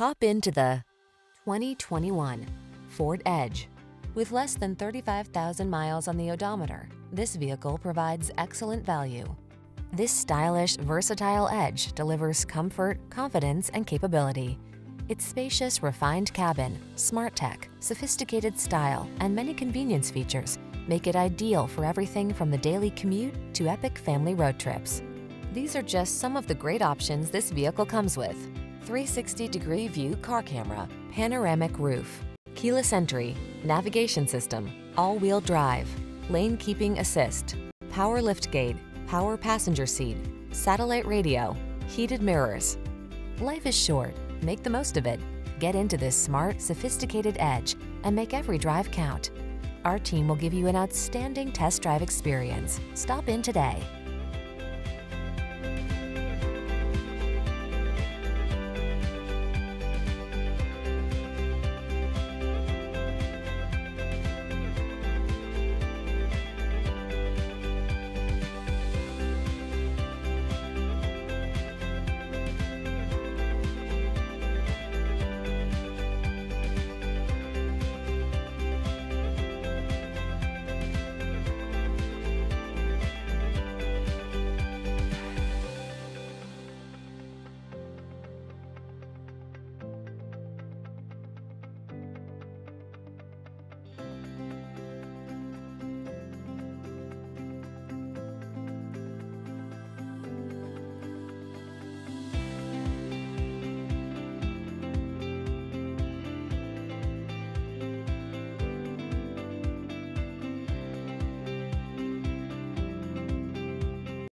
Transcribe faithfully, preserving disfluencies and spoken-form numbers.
Hop into the twenty twenty-one Ford Edge. With less than thirty-five thousand miles on the odometer, this vehicle provides excellent value. This stylish, versatile Edge delivers comfort, confidence, and capability. Its spacious, refined cabin, smart tech, sophisticated style, and many convenience features make it ideal for everything from the daily commute to epic family road trips. These are just some of the great options this vehicle comes with: three sixty degree view car camera, panoramic roof, keyless entry, navigation system, all-wheel drive, lane keeping assist, power liftgate, power passenger seat, satellite radio, heated mirrors. Life is short. Make the most of it. Get into this smart, sophisticated Edge and make every drive count. Our team will give you an outstanding test drive experience. Stop in today.